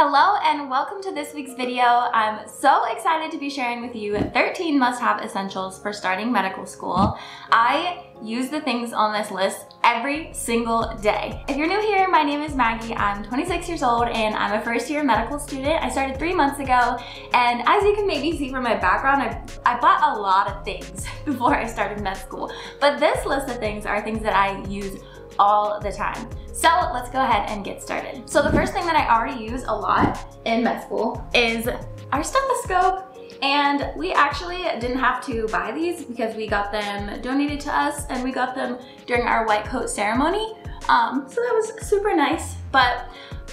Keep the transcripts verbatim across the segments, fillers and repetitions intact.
Hello and welcome to this week's video. I'm so excited to be sharing with you thirteen must-have essentials for starting medical school. I use the things on this list every single day. If you're new here, my name is Maggie. I'm twenty-six years old and I'm a first-year medical student. I started three months ago, and as you can maybe see from my background, I, I bought a lot of things before I started med school. But this list of things are things that I use all the time. So let's go ahead and get started. So the first thing that I already use a lot in med school is our stethoscope. And we actually didn't have to buy these because we got them donated to us, and we got them during our white coat ceremony. Um, so that was super nice. But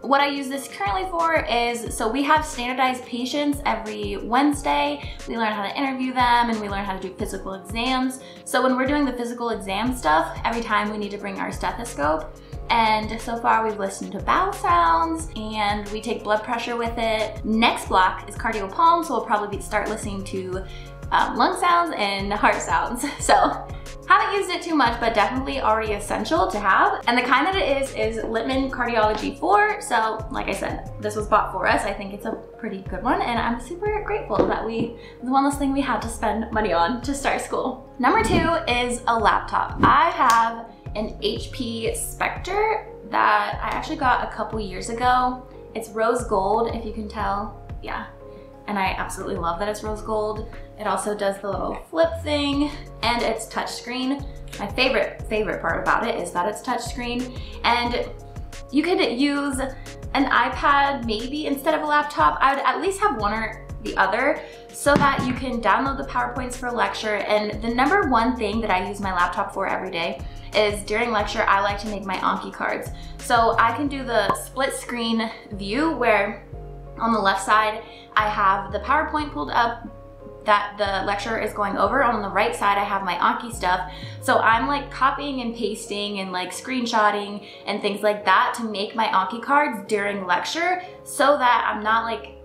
what I use this currently for is, so we have standardized patients every Wednesday. We learn how to interview them and we learn how to do physical exams. So when we're doing the physical exam stuff, every time we need to bring our stethoscope. And so far we've listened to bowel sounds and we take blood pressure with it. Next block is cardiopalm, so we'll probably start listening to um, lung sounds and heart sounds. So haven't used it too much, but definitely already essential to have. And the kind that it is is Littmann Cardiology four. So like I said, this was bought for us. I think it's a pretty good one, and I'm super grateful that we, the one less thing we had to spend money on to start school. Number two is a laptop. I have an H P Spectre that I actually got a couple years ago. It's rose gold, if you can tell. Yeah, and I absolutely love that it's rose gold. It also does the little flip thing, and it's touchscreen. My favorite, favorite part about it is that it's touchscreen, and you could use an iPad maybe instead of a laptop. I would at least have one or the other so that you can download the PowerPoints for lecture. And the number one thing that I use my laptop for every day is during lecture, I like to make my Anki cards. So I can do the split screen view where on the left side, I have the PowerPoint pulled up that the lecturer is going over. On the right side, I have my Anki stuff. So I'm like copying and pasting and like screenshotting and things like that to make my Anki cards during lecture, so that I'm not like,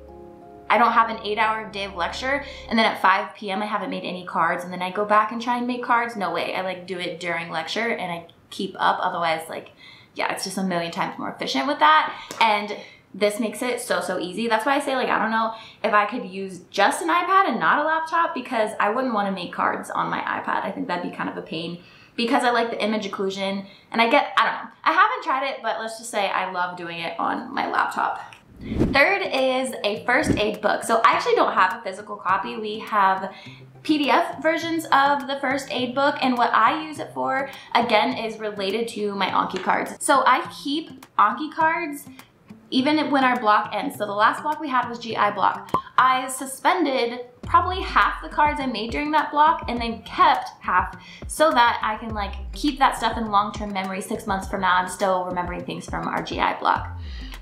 I don't have an eight hour day of lecture and then at five p m I haven't made any cards and then I go back and try and make cards. No way, I like do it during lecture and I keep up. Otherwise, like, yeah, it's just a million times more efficient with that. And this makes it so, so easy. That's why I say, like, I don't know if I could use just an iPad and not a laptop, because I wouldn't want to make cards on my iPad. I think that'd be kind of a pain, because I like the image occlusion and I get, I don't know, I haven't tried it, but let's just say I love doing it on my laptop. Third is a first aid book. So I actually don't have a physical copy. We have P D F versions of the first aid book, and what I use it for, again, is related to my Anki cards. So I keep Anki cards even when our block ends. So the last block we had was G I block. I suspended probably half the cards I made during that block and then kept half, so that I can like keep that stuff in long-term memory. Six months from now, I'm still remembering things from our G I block.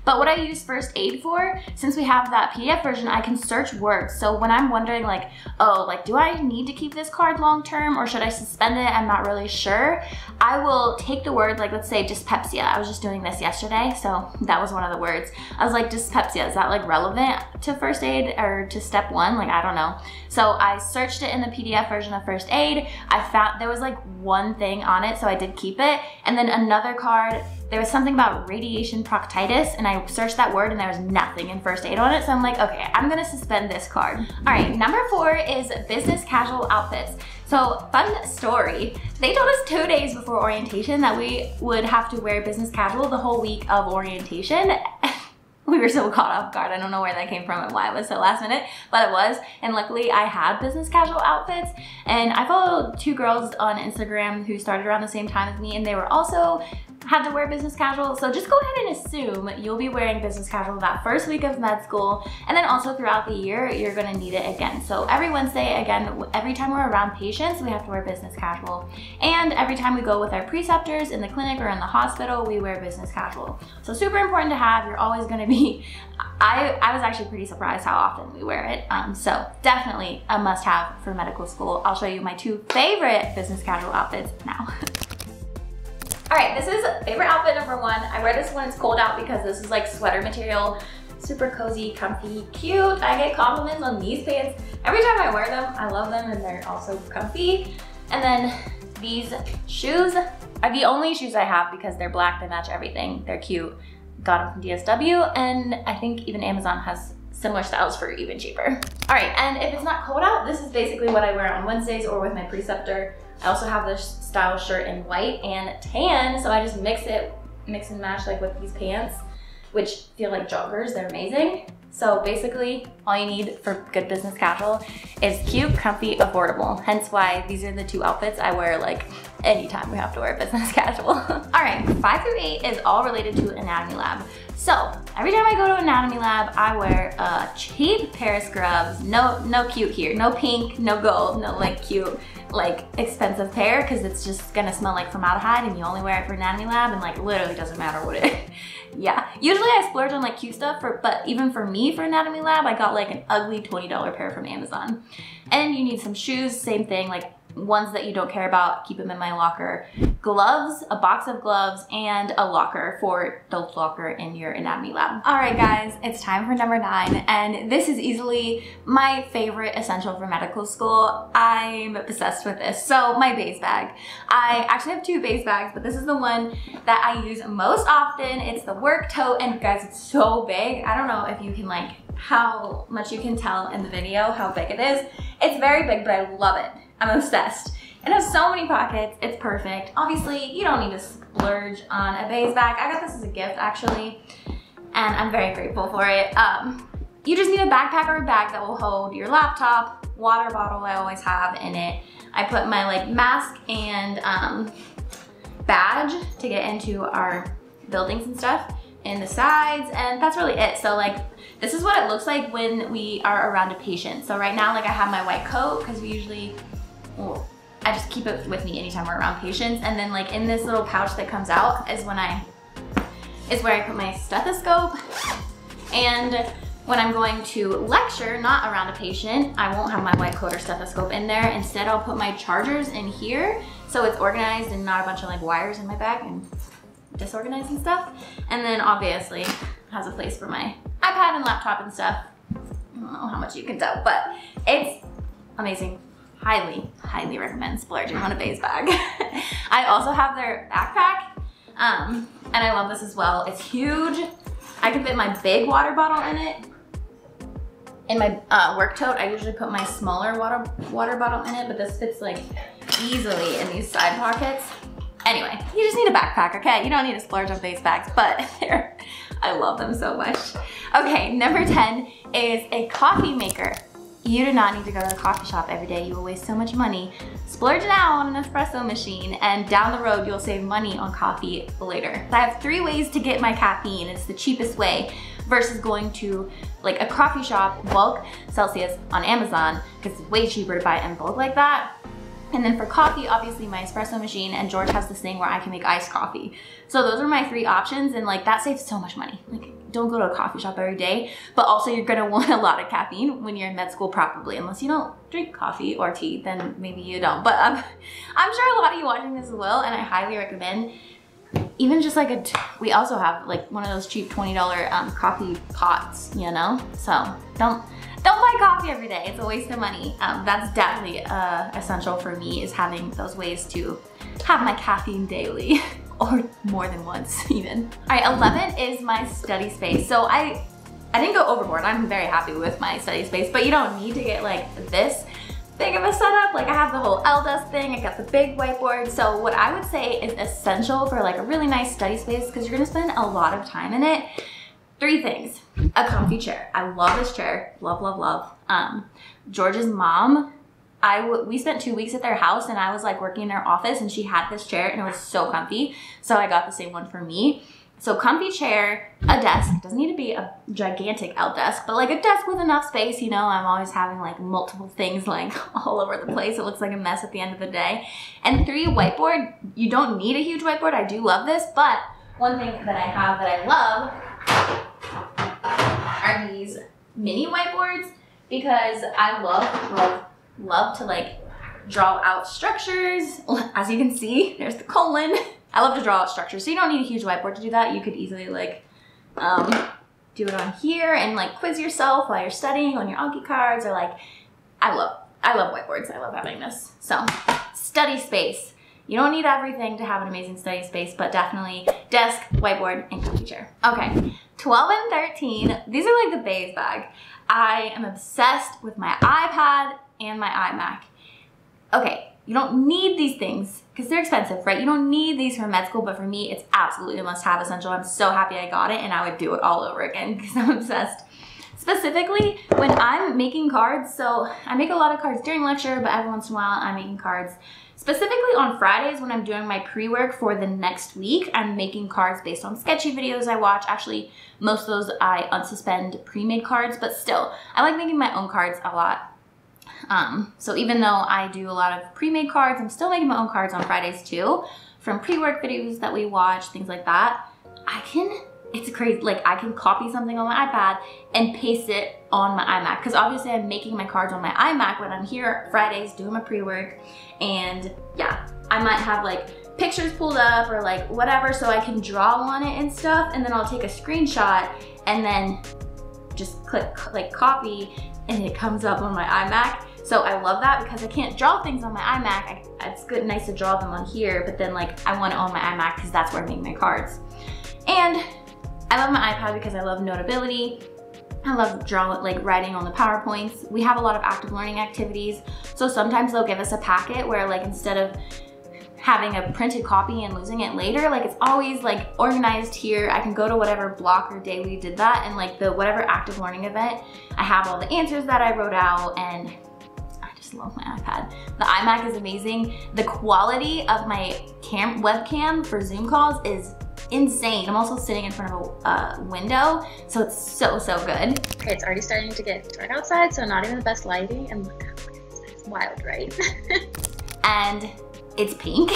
But what I use first aid for, since we have that P D F version, I can search words. So when I'm wondering like, oh, like, do I need to keep this card long-term or should I suspend it? I'm not really sure. I will take the word, like, let's say dyspepsia. I was just doing this yesterday, so that was one of the words. I was like, dyspepsia, is that like relevant to first aid or to step one? Like, I don't know. So I searched it in the P D F version of first aid. I found there was like one thing on it, so I did keep it. And then another card, there was something about radiation proctitis, and I searched that word and there was nothing in first aid on it. So I'm like, okay, I'm gonna suspend this card. All right, number four is business casual outfits. So fun story, they told us two days before orientation that we would have to wear business casual the whole week of orientation. We were so caught off guard. I don't know where that came from and why it was so last minute, but it was. And luckily I had business casual outfits, and I followed two girls on Instagram who started around the same time as me, and they were also had to wear business casual. So just go ahead and assume you'll be wearing business casual that first week of med school, and then also throughout the year you're gonna need it again. So every Wednesday, again, every time we're around patients, we have to wear business casual, and every time we go with our preceptors in the clinic or in the hospital, we wear business casual. So super important to have. You're always gonna be, I, I was actually pretty surprised how often we wear it. Um, so definitely a must have for medical school. I'll show you my two favorite business casual outfits now. All right, this is favorite outfit number one. I wear this when it's cold out because this is like sweater material, super cozy, comfy, cute. I get compliments on these pants every time I wear them. I love them, and they're also comfy. And then these shoes are the only shoes I have because they're black, they match everything, they're cute. got them from D S W, and I think even Amazon has similar styles for even cheaper. All right, and if it's not cold out, this is basically what I wear on Wednesdays or with my preceptor. I also have this style shirt in white and tan, so I just mix it, mix and match like with these pants, which feel like joggers, they're amazing. So basically, all you need for good business casual is cute, comfy, affordable. Hence why these are the two outfits I wear like anytime we have to wear business casual. All right, five through eight is all related to anatomy lab. So every time I go to anatomy lab, I wear a cheap pair of scrubs. No, no cute here, no pink, no gold, no like cute, like expensive pair, because it's just gonna smell like formaldehyde and you only wear it for anatomy lab and like literally doesn't matter what it is. Yeah, usually I splurge on like cute stuff, for, but even for me for anatomy lab, I got like an ugly twenty dollar pair from Amazon. And you need some shoes, same thing, like ones that you don't care about, keep them in my locker. Gloves, a box of gloves, and a locker for the locker in your anatomy lab. All right guys, it's time for number nine, and this is easily my favorite essential for medical school. I'm obsessed with this. So my base bag. I actually have two base bags, but this is the one that I use most often. It's the work tote, and guys, it's so big. I don't know if you can like, how much you can tell in the video how big it is. It's very big, but I love it. I'm obsessed. It has so many pockets, it's perfect. Obviously, you don't need to splurge on a base bag. I got this as a gift actually, and I'm very grateful for it. Um, you just need a backpack or a bag that will hold your laptop, water bottle I always have in it. I put my like mask and um, badge to get into our buildings and stuff in the sides, and that's really it. So like, this is what it looks like when we are around a patient. So right now, like I have my white coat because we usually, well, I just keep it with me anytime we're around patients. And then like in this little pouch that comes out is when I, is where I put my stethoscope. And when I'm going to lecture, not around a patient, I won't have my white coat or stethoscope in there. Instead, I'll put my chargers in here. So it's organized and not a bunch of like wires in my bag and disorganized and stuff. And then obviously has a place for my iPad and laptop and stuff. I don't know how much you can tell, but it's amazing. Highly, highly recommend splurging on a base bag. I also have their backpack, um, and I love this as well. It's huge. I can fit my big water bottle in it. In my uh, work tote, I usually put my smaller water, water bottle in it, but this fits like easily in these side pockets. Anyway, you just need a backpack, okay? You don't need to splurge on base bags, but they're, I love them so much. Okay, number ten is a coffee maker. You do not need to go to the coffee shop every day. You will waste so much money. Splurge it out on an espresso machine, and down the road, you'll save money on coffee later. I have three ways to get my caffeine. It's the cheapest way versus going to like a coffee shop, bulk, Celsius on Amazon, because it's way cheaper to buy in bulk like that. And then for coffee, obviously my espresso machine, and George has this thing where I can make iced coffee. So those are my three options, and like that saves so much money. Like, don't go to a coffee shop every day, but also you're gonna want a lot of caffeine when you're in med school probably, unless you don't drink coffee or tea, then maybe you don't. But um, I'm sure a lot of you watching this will, and I highly recommend. Even just like a, we also have like one of those cheap twenty dollar um, coffee pots, you know? So don't, Don't buy coffee every day, it's a waste of money. Um, that's definitely uh, essential for me, is having those ways to have my caffeine daily, or more than once even. All right, eleven is my study space. So I, I didn't go overboard, I'm very happy with my study space, but you don't need to get like this big of a setup. Like I have the whole L desk thing, I got the big whiteboard. So what I would say is essential for like a really nice study space, because you're gonna spend a lot of time in it. Three things, a comfy chair. I love this chair, love, love, love. Um, George's mom, I w we spent two weeks at their house, and I was like working in their office, and she had this chair, and it was so comfy. So I got the same one for me. So comfy chair, a desk. It doesn't need to be a gigantic L desk, but like a desk with enough space, you know, I'm always having like multiple things like all over the place. It looks like a mess at the end of the day. And three, whiteboard. You don't need a huge whiteboard. I do love this, but one thing that I have that I love are these mini whiteboards, because I love, love, love to like draw out structures. As you can see, there's the colon. I love to draw out structures. So you don't need a huge whiteboard to do that. You could easily like um, do it on here and like quiz yourself while you're studying on your Anki cards, or like, I love, I love whiteboards. I love having this. So study space. You don't need everything to have an amazing study space, but definitely desk, whiteboard, and computer. Okay, twelve and thirteen, these are like the beige bag. I am obsessed with my iPad and my iMac. Okay, you don't need these things because they're expensive, right? You don't need these for med school, but for me, it's absolutely a must-have essential. I'm so happy I got it, and I would do it all over again because I'm obsessed. Specifically, when I'm making cards, so I make a lot of cards during lecture, but every once in a while I'm making cards. Specifically on Fridays when I'm doing my pre-work for the next week, I'm making cards based on sketchy videos I watch. Actually, most of those I unsuspend pre-made cards, but still, I like making my own cards a lot. Um, so even though I do a lot of pre-made cards, I'm still making my own cards on Fridays too, from pre-work videos that we watch, things like that. I can... It's crazy, like I can copy something on my iPad and paste it on my iMac, because obviously I'm making my cards on my iMac when I'm here Fridays doing my pre-work, and yeah, I might have like pictures pulled up or like whatever, so I can draw on it and stuff, and then I'll take a screenshot and then just click like copy and it comes up on my iMac. So I love that because I can't draw things on my iMac. I, it's good, nice to draw them on here, but then like I want it on my iMac because that's where I make my cards. And I love my iPad because I love Notability. I love drawing, like writing on the PowerPoints. We have a lot of active learning activities. So sometimes they'll give us a packet where like instead of having a printed copy and losing it later, like it's always like organized here. I can go to whatever block or day we did that, and like the whatever active learning event, I have all the answers that I wrote out, and I just love my iPad. The iMac is amazing. The quality of my cam webcam for Zoom calls is insane. I'm also sitting in front of a uh, window, so it's so, so good. Okay, it's already starting to get dark outside, so not even the best lighting, and look, it's wild, right? And it's pink.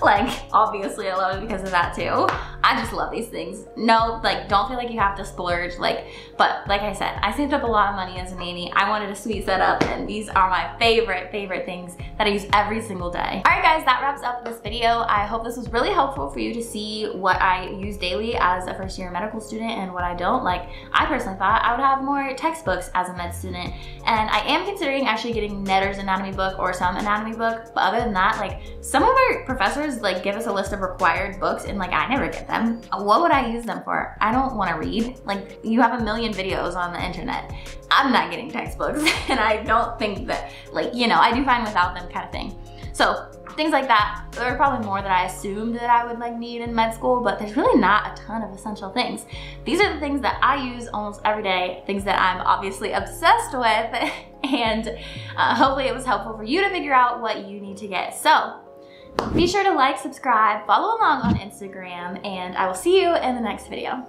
Like, obviously I love it because of that too. I just love these things. No, like, don't feel like you have to splurge, like, but like I said, I saved up a lot of money as a nanny. I wanted a sweet setup, and these are my favorite, favorite things that I use every single day. All right, guys, that wraps up this video. I hope this was really helpful for you to see what I use daily as a first year medical student and what I don't. Like, I personally thought I would have more textbooks as a med student, and I am considering actually getting Netter's anatomy book or some anatomy book, but other than that, like, some of our professors, like, give us a list of required books, and, like, I never get them. What would I use them for? I don't want to read. Like, you have a million videos on the internet. I'm not getting textbooks, and I don't think that, like, you know, I do fine without them kind of thing. So things like that. There are probably more that I assumed that I would like need in med school, but there's really not a ton of essential things. These are the things that I use almost every day, things that I'm obviously obsessed with, and uh, hopefully it was helpful for you to figure out what you need to get. So be sure to like, subscribe, follow along on Instagram, and I will see you in the next video.